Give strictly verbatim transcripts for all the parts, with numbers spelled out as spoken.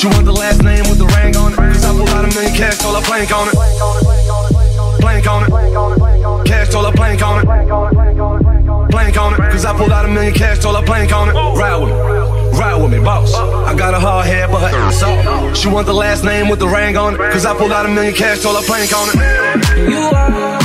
She want the last name with the ring on it, cause I pull out a million cash, told her plank on it. Plank on it. Cash, told her plank on it. Plank on it, cause I pulled out a million cash, told her plank on it. Ride with me, ride with me, boss. I got a hard head, but her ass off. She want the last name with the ring on it, cause I pulled out a million cash, told her plank on it. You are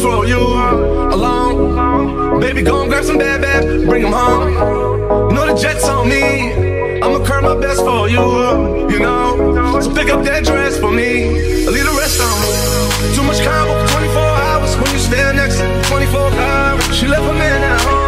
for you alone. Baby, go and grab some bad bad, bring them home. Know the jets on me, I'ma curb my best for you. You know, just pick up that dress for me, leave the rest on me. Too much combo for twenty-four hours when you stand next to twenty-four hours. She left a man at home.